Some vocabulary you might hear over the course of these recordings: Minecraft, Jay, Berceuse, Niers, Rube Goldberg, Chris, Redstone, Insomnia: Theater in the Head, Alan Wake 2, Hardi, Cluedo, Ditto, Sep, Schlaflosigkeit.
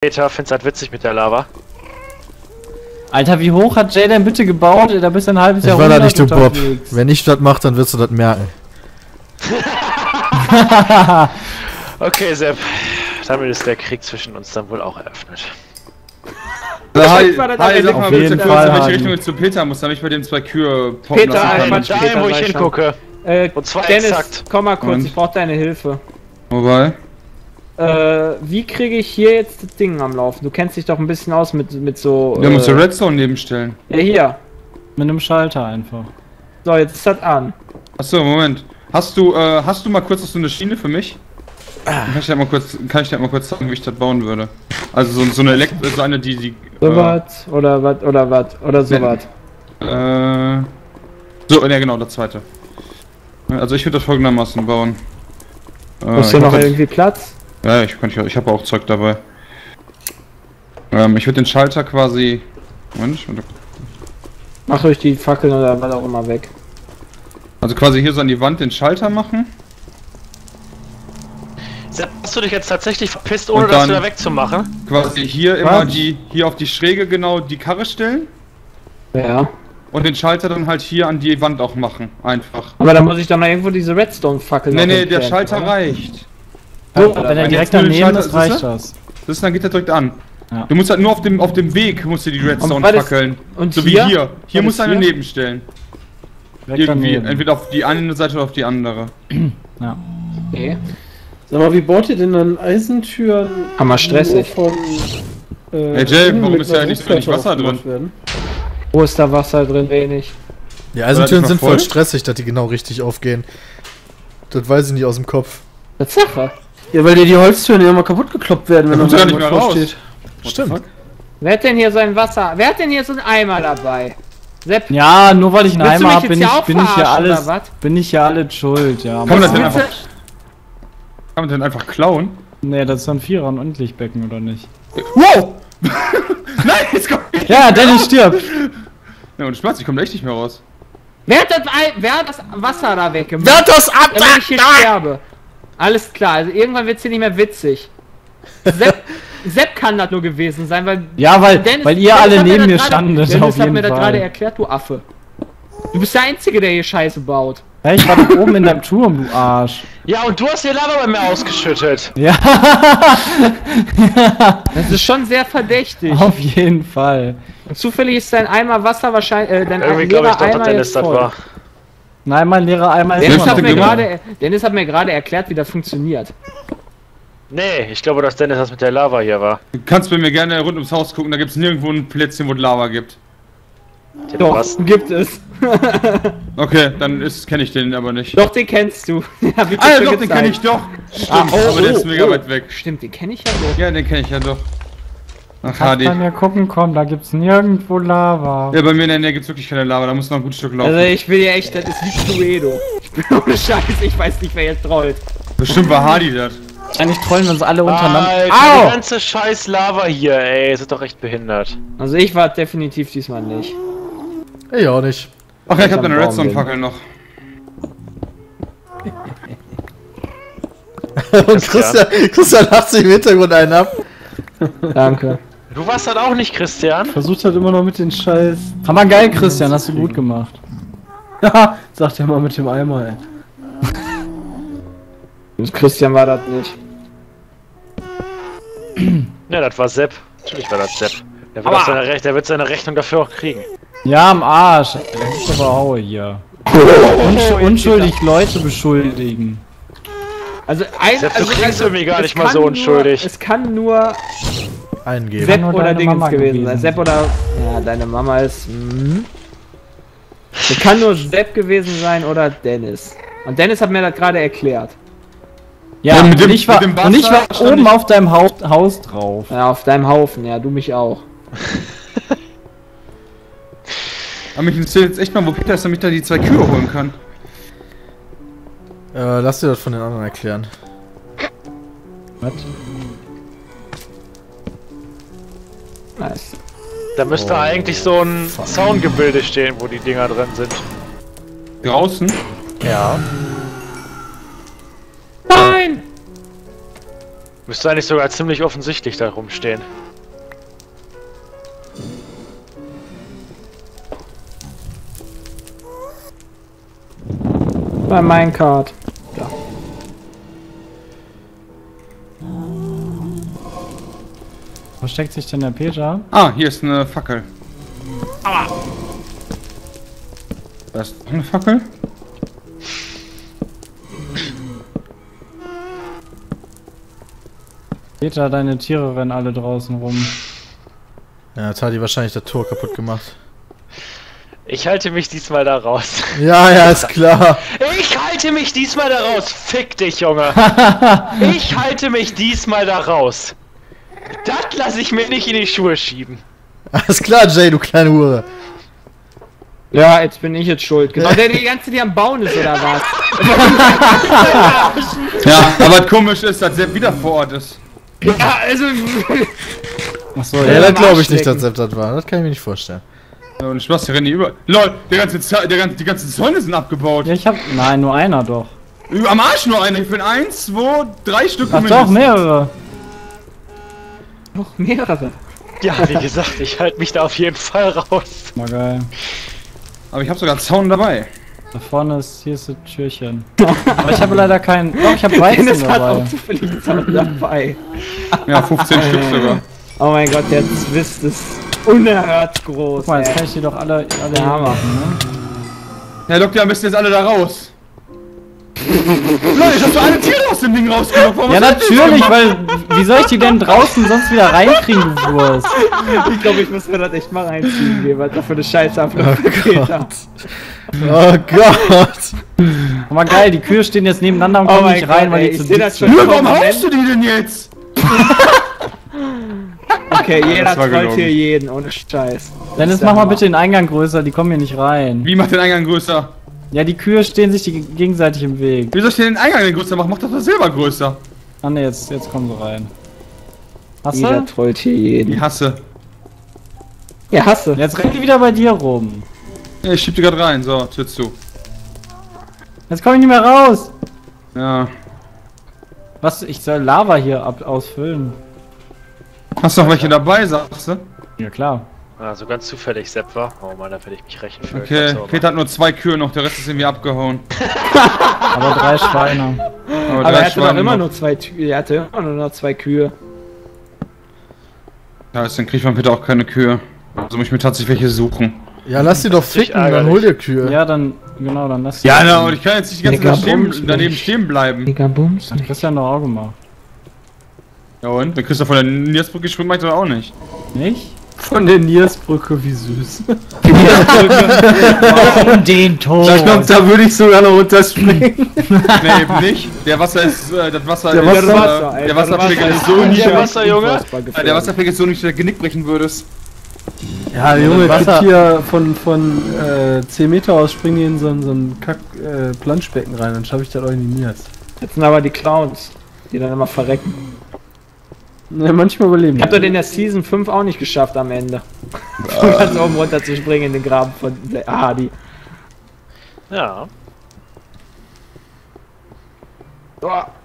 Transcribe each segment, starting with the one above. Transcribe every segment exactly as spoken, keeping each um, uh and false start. Peter find's halt witzig mit der Lava. Alter, wie hoch hat Jay denn bitte gebaut? Da bist du ein halbes Jahr runter. Ich war da nicht, du Bob. Wenn ich das mache, dann wirst du das merken. Okay, Sepp. Damit ist der Krieg zwischen uns dann wohl auch eröffnet. Ja, hi, hi, sag mal bitte kurz, in welche Richtung ich zu Peter muss, damit ich bei dem zwei Kühe poppen Peter, lassen kann. Peter, einmal da, wo ich hingucke. Äh, Und zwar Dennis, exakt. Komm mal kurz, Und? ich brauch deine Hilfe. Wobei? Äh, wie kriege ich hier jetzt das Ding am Laufen? Du kennst dich doch ein bisschen aus mit, mit so... Ja, äh, musst du Redstone nebenstellen. Ja, hier. Mit einem Schalter einfach. So, jetzt ist das an. Achso, Moment. Hast du, äh, hast du mal kurz hast du eine Schiene für mich? Ah. Kann ich dir mal kurz, kann ich dir mal kurz sagen, wie ich das bauen würde? Also so, so eine Elekt... so eine, die... die so äh, was, oder was, oder was, oder so was. Äh... So, ja genau, das zweite. Also ich würde das folgendermaßen bauen. Hast äh, du noch irgendwie Platz? Ja, ich, ich, ich habe auch Zeug dabei. Ähm, ich würde den Schalter quasi... Mensch, mach euch die Fackeln oder was auch immer weg. Also quasi hier so an die Wand den Schalter machen. Hast du dich jetzt tatsächlich verpisst, ohne das wieder wegzumachen? Quasi hier immer die... hier auf die Schräge genau die Karre stellen. Ja. Und den Schalter dann halt hier an die Wand auch machen. Einfach. Aber dann muss ich dann mal irgendwo diese Redstone-Fackeln... Nee, nee, der Schalter reicht. So, wenn er direkt daneben ist, reicht das. Das ist, dann geht er direkt an. Ja. Du musst halt nur auf dem auf dem Weg musst du die Redstone fackeln. Und so hier? Wie hier. Hier musst du eine nebenstellen. Direkt Irgendwie. Daneben. Entweder auf die eine Seite oder auf die andere. Ja. Okay. Sag mal, wie baut ihr denn dann Eisentüren? Hammer stressig. Von, äh, hey Jay, warum ist ja nicht so wenig Wasser drin? Werden? Wo ist da Wasser drin? Wenig. Die Eisentüren sind voll stressig, dass die genau richtig aufgehen. Das weiß ich nicht aus dem Kopf. Das ist Sache. Ja, weil dir die Holztüren ja immer kaputt gekloppt werden, wenn da ja nicht mehr raus steht. Stimmt. Wer hat denn hier so ein Wasser? Wer hat denn hier so einen Eimer dabei? Sepp? Ja, nur weil ich einen Eimer habe, bin, bin ich ja alles, bin ich ja alles schuld. Ja, kann man das denn einfach, kann man denn einfach klauen? Nee, das ist ein Vierer und Unendlichbecken, oder nicht? Wow! Nein, jetzt kommt ich Ja, Dennis stirbt! Ja, und Spaß, ich komme echt nicht mehr raus. Wer hat das, wer hat das Wasser da weggemacht? Wer hat das ab? Damit ich hier sterbe. Alles klar, also irgendwann wird's hier nicht mehr witzig. Sepp, Sepp kann das nur gewesen sein, weil... Ja, weil, Dennis, weil ihr Dennis alle neben mir standet, Dennis hat mir das gerade erklärt, du Affe. Du bist der Einzige, der hier Scheiße baut. Ja, ich war doch oben in deinem Turm, du Arsch. Ja, und du hast hier Lava bei mir ausgeschüttet. Ja. Das ist schon sehr verdächtig. Auf jeden Fall. Und zufällig ist dein Eimer Wasser wahrscheinlich... Äh, dein Irgendwie glaube ich doch, dass Dennis das war. Nein, mein Lehrer einmal... Dennis hat, mir grade, Dennis hat mir gerade erklärt, wie das funktioniert. Nee, ich glaube, dass Dennis das mit der Lava hier war. Du kannst bei mir gerne rund ums Haus gucken, da gibt es nirgendwo ein Plätzchen, wo es Lava gibt. Den Doch, was? gibt es. Okay, dann kenne ich den aber nicht. Doch, den kennst du. Ja, ah, doch, den kenne ich doch. Stimmt, ah, oh, aber der ist mega oh. weit weg. Stimmt, den kenne ich ja doch. Ja, den kenne ich ja doch. Ach, Hardi. Ich kann ja gucken, komm, da gibt's nirgendwo Lava. Ja, bei mir in der Nähe gibt's wirklich keine Lava, da muss noch ein gutes Stück laufen. Also ich will ja echt, das ist nicht Cluedo. Ich bin ohne Scheiß, ich weiß nicht, wer jetzt trollt. Bestimmt war Hardi das. Eigentlich trollen wir uns alle untereinander. Alter, die ganze scheiß Lava hier, ey, ist doch echt behindert. Also ich war definitiv diesmal nicht. Ich auch nicht. Ach ja, ich, ich hab deine Redstone-Fackel noch. Und Christian, Christian lacht sich im Hintergrund einen ab. Danke. Du warst halt auch nicht, Christian. Versucht halt immer noch mit den Scheiß. Hammer geil, Christian, hast du gut gemacht. Ja, sagt er mal mit dem Eimer, ey. Und Christian war das nicht. Ja, das war Sepp. Natürlich war das Sepp. Der wird, seine, Rech der wird seine Rechnung dafür auch kriegen. Ja, am Arsch. Der ist aber Haue hier. Unsch unschuldig Leute beschuldigen. Also, ein, Sepp, du also, klingst für mich gar nicht mal so unschuldig. Nur, es kann nur... Eingeben. Sepp oder, oder Dings Mama gewesen sein. Sepp oder... Ja, deine Mama ist... Mm. Es kann nur Sepp gewesen sein oder Dennis. Und Dennis hat mir das gerade erklärt. Ja, ja mit dem, und ich war, mit dem Wasser, und ich war oben ich auf deinem Haupt, Haus drauf. Ja, auf deinem Haufen, ja, du mich auch. Aber mich interessiert jetzt echt mal, wo Peter ist, damit er die zwei Kühe holen kann. Äh, lass dir das von den anderen erklären. Was? Nice. Da müsste oh, eigentlich so ein fuck. Soundgebilde stehen, wo die Dinger drin sind. Draußen? Ja. Nein! Müsste eigentlich sogar ziemlich offensichtlich da rumstehen. Bei Minecraft. Ja. Wo steckt sich denn der Peter? Ah, hier ist eine Fackel. Aua! Da ist noch eine Fackel. Peter, deine Tiere rennen alle draußen rum. Ja, jetzt hat die wahrscheinlich das Tor kaputt gemacht. Ich halte mich diesmal da raus. Ja, ja, ist klar. Ich halte mich diesmal da raus. Fick dich, Junge. Ich halte mich diesmal da raus. Das lasse ich mir nicht in die Schuhe schieben. Alles klar, Jay, du kleine Hure. Ja, jetzt bin ich jetzt schuld. Genau, der die ganze die am Bauen ist, oder was? Ja, aber komisch ist, dass Sepp wieder vor Ort ist. Ja, also... Achso, ja, ja, das glaube ich nicht, dass Sepp das war. Das kann ich mir nicht vorstellen. Und Schloss, hier rennen die über. Lol, der ganze Ze der ganze, die ganzen Zäune sind abgebaut. Ja, ich hab. Nein, nur einer doch. Am Arsch nur einer. Ich bin eins, zwei, drei Stück. Ach doch, mehrere. Noch mehrere. Ja, wie gesagt, ich halte mich da auf jeden Fall raus. Na geil. Aber ich habe sogar einen Zaun dabei. Da vorne ist. Hier ist ein Türchen. Aber ich habe leider keinen. Oh, ich habe Weizen dabei. Hat auch zufällig einen Zaun dabei. Ja, fünfzehn Stück sogar. Oh mein Gott, der Zwist ist unerhört groß. Guck mal, jetzt kann ich die doch alle, alle ja machen, ne? Herr Doktor, müsst ihr jetzt alle da raus. Leute, ich hab doch alle Tiere aus dem Ding rausgenommen. Ja, natürlich, weil. Wie soll ich die denn draußen sonst wieder reinkriegen, du Wurst? Ich glaube, ich muss mir das echt mal reinziehen, gehen, was da für eine Scheiße abgeht hat. Oh Gott. Oh mal geil, die Kühe stehen jetzt nebeneinander und kommen oh nicht rein, Gott, weil ey, die zu dick sind. Warum haust du die denn jetzt? Okay, jeder trollt hier jeden, ohne Scheiß. Dennis, mach mal bitte den Eingang größer, die kommen hier nicht rein. Wie macht den Eingang größer? Ja, die Kühe stehen sich die gegenseitig im Weg. Wie soll ich denn den Eingang denn größer machen? Mach doch das selber größer. Ah ne, jetzt, jetzt kommen sie rein. Hasse? Jeder trollt hier jeden. Ich hasse. Ja, hasse. Jetzt rennt die wieder bei dir rum. Ja, ich schieb die gerade rein, so, Tür zu. Jetzt komm ich nicht mehr raus. Ja. Was, ich soll Lava hier ab ausfüllen. Hast du noch welche dabei, sagst du? Ja, klar. Also ganz zufällig, Sepp war. Oh Mann, da werde ich mich rächen für. Okay, Peter hat nur zwei Kühe noch, der Rest ist irgendwie abgehauen. Aber drei Schweine. Aber, Aber drei er hatte Schweine doch immer noch. nur zwei Kühe. Er hatte immer nur noch zwei Kühe. Ja, dann kriegt man Peter auch keine Kühe. Also muss ich mir tatsächlich welche suchen. Ja, lass sie doch ficken, dann hol dir Kühe. Ja, dann, genau, dann lass sie. Ja, na, und ich kann jetzt nicht die ganze Zeit daneben, daneben stehen bleiben. Megabums. Dann kriegst du ja noch Augen gemacht. Ja und? Wenn Christoph von der Niersbrücke gesprungen, mach ich das auch nicht. Nicht? Von der Niersbrücke, wie süß. Warum den Tod? Ich glaub, da würde ich sogar noch runterspringen. Nee, eben nicht. Der Wasser ist, äh, das Wasser der ist, Wasser, äh, der Wasserpegel ist so nicht, der Wasser, Junge. Der Wasserpegel ist so nicht, dass du Genick brechen würdest. Ja, der Junge, das Wasser hier von, von äh, zehn Meter aus springen die in so, so ein Kack äh, Planschbecken rein, dann schaffe ich das auch in die Niers. Jetzt sind aber die Clowns, die dann immer verrecken. Ne, manchmal überleben. Ich hab doch in der Season fünf auch nicht geschafft am Ende. Du kannst oben runter zu springen in den Graben von Hardi. Ja.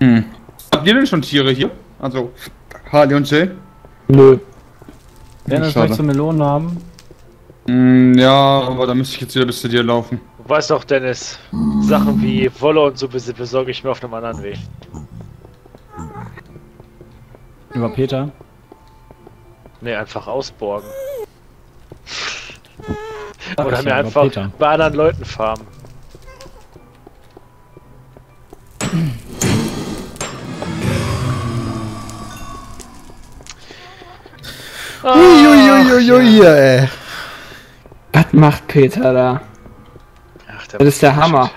Hm. Habt ihr denn schon Tiere hier? Also, Hardi und Jay? Nö. Wenn wir noch zu Melonen haben. Mm, ja, aber da müsste ich jetzt wieder bis zu dir laufen. Du weißt doch, Dennis, Sachen wie Wolle und so besorge ich mir auf einem anderen Weg. Über Peter? Ne, einfach ausborgen. Ach, oder mir einfach Peter bei anderen Leuten farmen. Uiuiuiui, oh, ey. Was macht Peter da? Ach, der das ist der Hammer. Shit.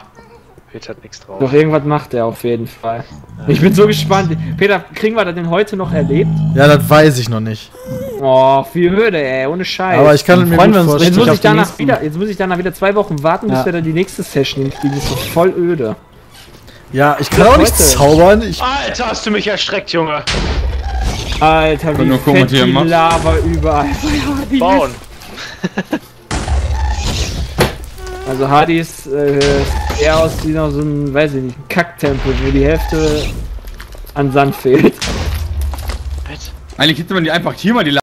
Peter hat nichts drauf. Doch irgendwas macht er auf jeden Fall. Ja. Ich bin so gespannt. Peter, kriegen wir das denn heute noch erlebt? Ja, das weiß ich noch nicht. Oh, viel Hürde, ey, ohne Scheiß. Aber ich kann und mir freuen, gut vorstellen. Jetzt muss ich danach wieder, jetzt muss ich danach wieder zwei Wochen warten, ja, bis wir dann die nächste Session kriegen. Das ist voll öde. Ja, ich kann auch nicht zaubern. Ich Alter, hast du mich erschreckt, Junge. Alter, wie fett die Lava überall. Bauen. Also Hardi ist äh, eher aus wie noch so ein, weiß ich nicht, Kacktempo, wo die Hälfte an Sand fehlt. Eigentlich hätte man die einfach hier mal die